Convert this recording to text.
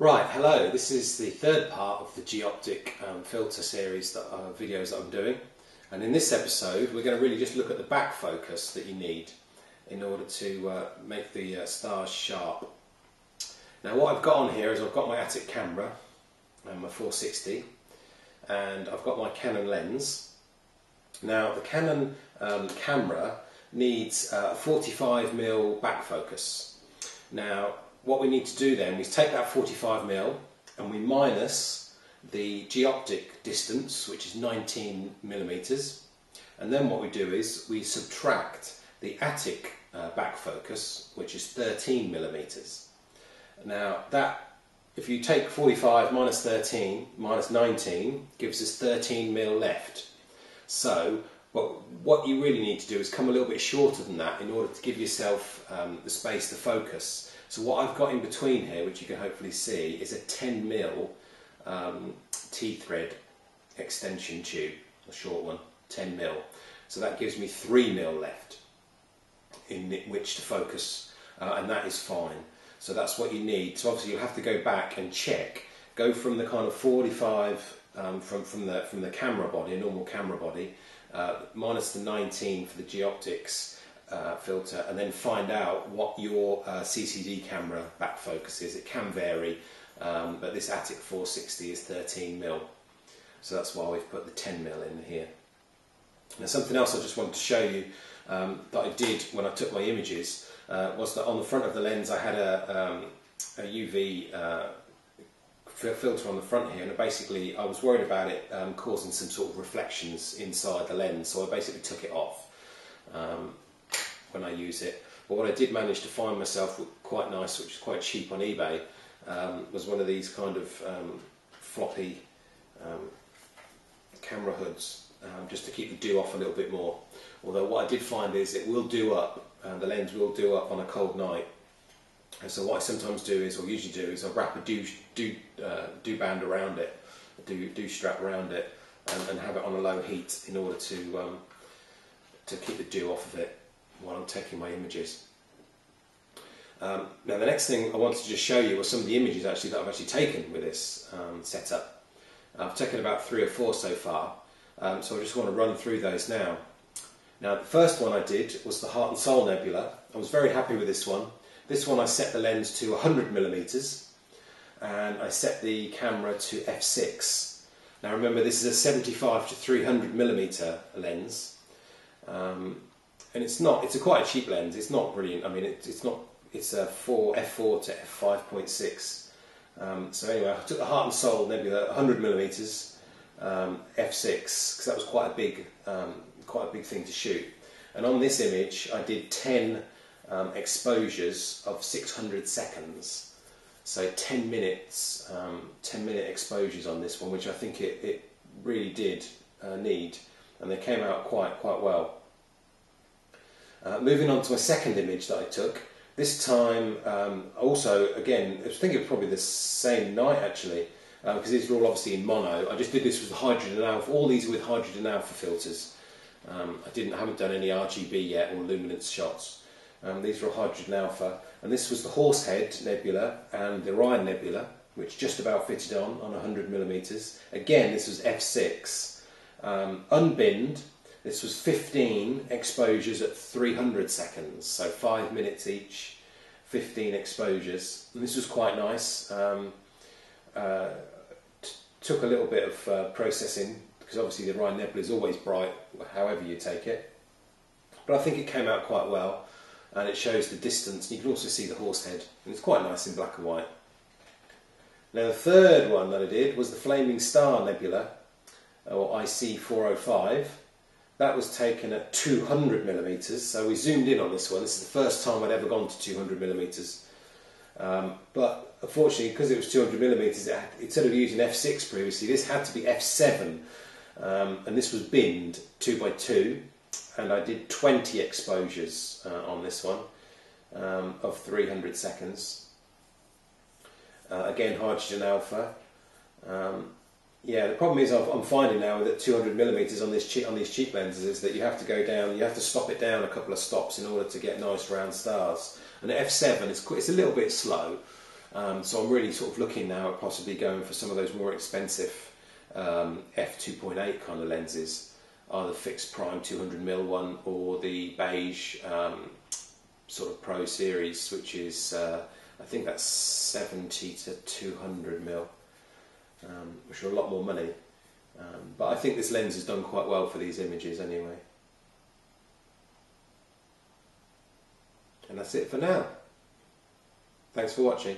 Right, hello, this is the third part of the Geoptik filter series videos that I'm doing, and in this episode we're going to really just look at the back focus that you need in order to make the stars sharp. Now what I've got on here is I've got my Atik camera, my 460, and I've got my Canon lens. Now the Canon camera needs a 45mm back focus. Now what we need to do then is take that 45mm and we minus the Geoptik distance, which is 19mm, and then what we do is we subtract the Atik back focus, which is 13mm. Now that, if you take 45 minus 13 minus 19, gives us 13mm left. So what you really need to do is come a little bit shorter than that in order to give yourself the space to focus. So what I've got in between here, which you can hopefully see, is a 10mm T-thread extension tube, a short one, 10mm. So that gives me 3mm left in which to focus, and that is fine. So that's what you need. So obviously you'll have to go back and check, go from the kind of 45 from the camera body, a normal camera body, minus the 19 for the Geoptics filter, and then find out what your CCD camera back focus is. It can vary, but this Atik 460 is 13mm, so that's why we've put the 10mm in here. Now something else I just wanted to show you that I did when I took my images was that on the front of the lens I had a UV filter on the front here, and basically I was worried about it causing some sort of reflections inside the lens, so I basically took it off when I use it. But what I did manage to find myself quite nice, which is quite cheap on eBay, was one of these kind of floppy camera hoods, just to keep the dew off a little bit more. Although what I did find is it will dew up, the lens will dew up on a cold night. And so what I sometimes do is, or usually do, is I wrap a dew band around it, a dew strap around it, and have it on a low heat in order to keep the dew off of it while I'm taking my images. Now the next thing I wanted to just show you was some of the images actually that I've actually taken with this setup. I've taken about 3 or 4 so far, so I just want to run through those now. Now the first one I did was the Heart and Soul Nebula. I was very happy with this one. This one I set the lens to 100mm and I set the camera to f6. Now remember, this is a 75 to 300mm lens, and it's quite a cheap lens. It's not brilliant. I mean, it's a f4 to f5.6. So anyway, I took the Heart and Soul Nebula 100mm f6 because that was quite a big thing to shoot. And on this image, I did 10. Exposures of 600 seconds, so 10 minute exposures on this one, which I think it really did need, and they came out quite well. Moving on to my second image that I took, this time also again, I think it was probably the same night actually, because these were all obviously in mono. I just did this with hydrogen alpha, all these with hydrogen alpha filters. I haven't done any RGB yet or luminance shots. These were hydrogen alpha, and this was the Horsehead Nebula and the Orion Nebula, which just about fitted on 100mm. Again, this was f6, unbinned. This was 15 exposures at 300 seconds, so 5 minutes each, 15 exposures, and this was quite nice. Took a little bit of processing, because obviously the Orion Nebula is always bright, however you take it, but I think it came out quite well. And it shows the distance. You can also see the horse head, and it's quite nice in black and white. Now the third one that I did was the Flaming Star Nebula, or IC405. That was taken at 200mm, so we zoomed in on this one. This is the first time I'd ever gone to 200mm. But unfortunately, because it was 200mm, instead of using f6 previously, this had to be f7, and this was binned 2x2. And I did 20 exposures on this one of 300 seconds. Again, hydrogen alpha. Yeah, the problem is I'm finding now that 200mm on these cheap lenses is that you have to go down, you have to stop it down a couple of stops in order to get nice round stars. And at f7, it's a little bit slow, So I'm really sort of looking now at possibly going for some of those more expensive f2.8 kind of lenses, either fixed prime 200mm one or the beige sort of Pro series, which is I think that's 70 to 200mm, which are a lot more money, but I think this lens has done quite well for these images anyway. And that's it for now. Thanks for watching.